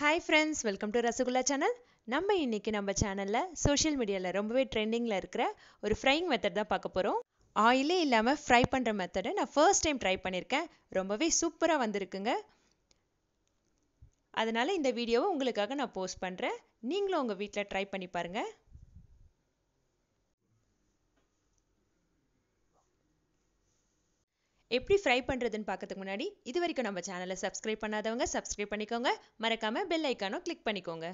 Hi friends, welcome to RasaGulla Channel. நம்ம இன்னைக்கு நம்ம சேனல்ல சோஷியல் மீடியால ரொம்பவே ட்ரெண்டிங்ல இருக்கிற ஒரு ஃப்ரைங் மெத்தட் தான் பார்க்க போறோம். ஆயிலே இல்லாம ஃப்ரை பண்ற மெத்தட் நான் ஃபர்ஸ்ட் டைம் ட்ரை பண்ணிருக்கேன். ரொம்பவே சூப்பரா வந்திருக்குங்க. அதனால இந்த வீடியோவை உங்களுக்காக நான் போஸ்ட் பண்றேன். நீங்களும் உங்க வீட்ல ட்ரை பண்ணி பாருங்க. எப்படி ஃப்ரை பண்றதுன்னு பார்க்கிறதுக்கு முன்னாடி இது வரைக்கும் நம்ம சேனலை சப்ஸ்கிரைப் பண்ணாதவங்க சப்ஸ்கிரைப் பண்ணிக்கோங்க. மறக்காம பெல் ஐக்கானும் கிளிக் பண்ணிக்கோங்க.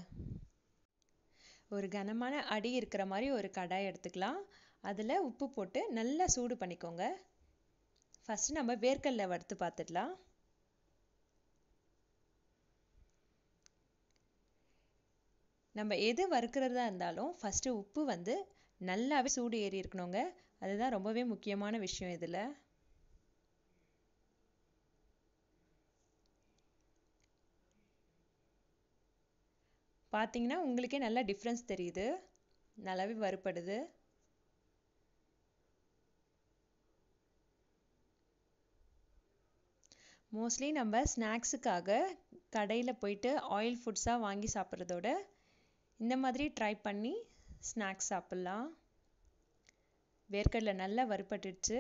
ஒரு கனமான அடி இருக்கிற மாதிரி ஒரு கடாய் எடுத்துக்கலாம். அதில் உப்பு போட்டு நல்லா சூடு பண்ணிக்கோங்க. ஃபர்ஸ்ட் நம்ம வேர்க்கடலை வறுத்து பார்த்துடலாம். நம்ம எது வறுக்கிறதா இருந்தாலும் ஃபர்ஸ்ட் உப்பு வந்து நல்லாவே சூடு ஏறி இருக்கணுங்க. அதுதான் ரொம்பவே முக்கியமான விஷயம் இதில். பார்த்தீங்கன்னா உங்களுக்கே நல்லா டிஃப்ரென்ஸ் தெரியுது, நல்லாவே வறுபடுது. மோஸ்ட்லி நம்ம ஸ்நாக்ஸுக்காக கடையில் போயிட்டு ஆயில் ஃபுட்ஸாக வாங்கி சாப்பிட்றதோட இந்த மாதிரி ட்ரை பண்ணி ஸ்நாக்ஸ் சாப்பிட்லாம். வேர்க்கடலை நல்லா வறுபட்டுடுச்சு.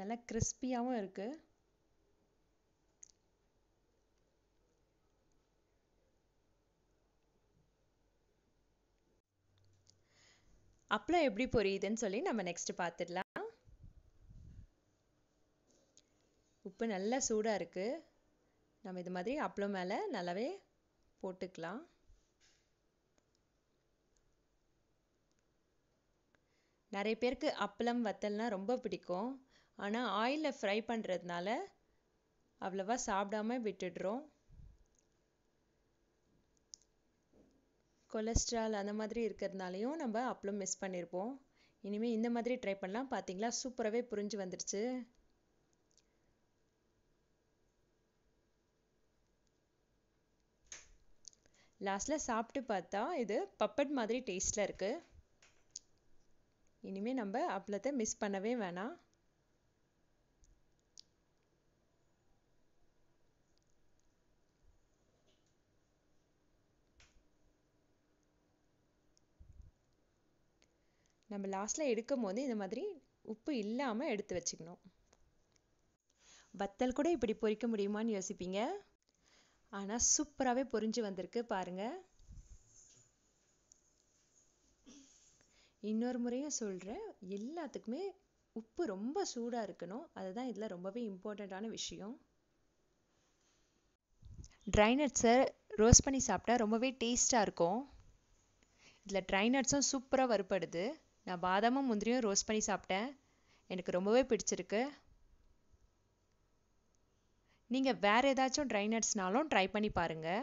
நல்லா கிறிஸ்பியாகவும் இருக்குது. அப்பளம் எப்படி பொரியுதுன்னு சொல்லி நம்ம நெக்ஸ்ட் பார்த்துடலாம். உப்பு நல்லா சூடாக இருக்கு. நம்ம இது மாதிரி அப்பளம் மேலே நல்லாவே போட்டுக்கலாம். நிறைய பேருக்கு அப்பளம் வத்தல்னா ரொம்ப பிடிக்கும். ஆனால் ஆயிலில் ஃப்ரை பண்ணுறதுனால அவ்வளவா சாப்பிடாம விட்டுடுறோம். கொலஸ்ட்ரால் அந்த மாதிரி இருக்கிறதுனாலையும் நம்ம அப்பளம் மிஸ் பண்ணியிருப்போம். இனிமேல் இந்த மாதிரி ட்ரை பண்ணலாம். பார்த்தீங்களா சூப்பராகவே புரிஞ்சு வந்துடுச்சு. லாஸ்டில் சாப்பிட்டு பார்த்தா இது பப்பட் மாதிரி டேஸ்டில் இருக்குது. இனிமேல் நம்ம அப்பளத்தை மிஸ் பண்ணவே வேணாம். நம்ம லாஸ்ட்ல எடுக்கும் போது இந்த மாதிரி உப்பு இல்லாமல் எடுத்து வச்சுக்கணும். வத்தல் கூட இப்படி பொரிக்க முடியுமான்னு யோசிப்பீங்க, ஆனால் சூப்பராகவே பொரிஞ்சு வந்திருக்கு பாருங்க. இன்னொரு முறையும் சொல்கிறேன், எல்லாத்துக்குமே உப்பு ரொம்ப சூடாக இருக்கணும். அதுதான் இதில் ரொம்பவே இம்பார்ட்டண்ட்டான விஷயம். ட்ரை நட்ஸை ரோஸ்ட் பண்ணி சாப்பிட்டா ரொம்பவே டேஸ்ட்டாக இருக்கும். இதில் ட்ரை நட்ஸும் சூப்பராக வறுபடுது. நான் பாதாமும் முந்திரியும் ரோஸ்ட் பண்ணி சாப்பிட்டேன். எனக்கு ரொம்பவே பிடிச்சிருக்கு. நீங்கள் வேறு ஏதாச்சும் ட்ரை நட்ஸ்னாலும் ட்ரை பண்ணி பாருங்கள்.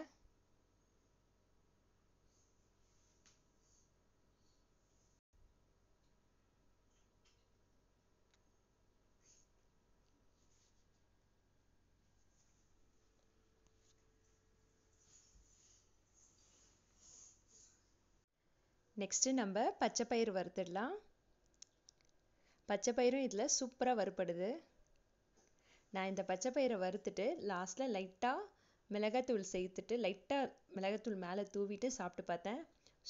நெக்ஸ்ட்டு நம்ம பச்சை பயிறு வறுத்துடலாம். பச்சை பயிரும் இதில் சூப்பராக வறுபடுது. நான் இந்த பச்சை பயிரை வறுத்துட்டு லாஸ்ட்டில் லைட்டாக மிளகாத்தூள் சேர்த்துட்டு லைட்டாக மிளகாத்தூள் மேலே தூவிட்டு சாப்பிட்டு பார்த்தேன்.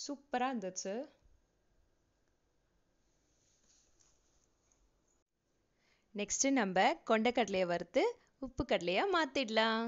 சூப்பராக இருந்துச்சு. நெக்ஸ்ட்டு நம்ம கொண்டைக்கடலையை வறுத்து உப்பு கடலையாக மாற்றிடலாம்.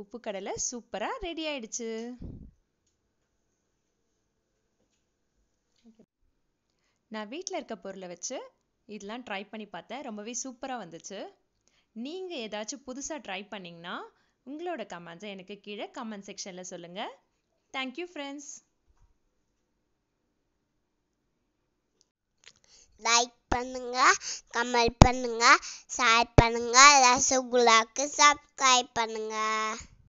உப்பு கடலை சூப்பராக ரெடி ஆயிடுச்சு. நான் வீட்டில் இருக்க பொருளை வச்சு இதெல்லாம் ட்ரை பண்ணி பார்த்தேன். ரொம்பவே சூப்பராக வந்துச்சு. நீங்கள் ஏதாச்சும் புதுசாக ட்ரை பண்ணிங்கன்னா உங்களோட கமெண்ட்ஸை எனக்கு கீழே கமெண்ட் செக்ஷனில் சொல்லுங்கள். Thank you friends. லைக் பண்ணுங்க, கமெண்ட் பண்ணுங்க, ஷேர் பண்ணுங்க, ரசகுல்லாக்கு சப்ஸ்கிரைப் பண்ணுங்க.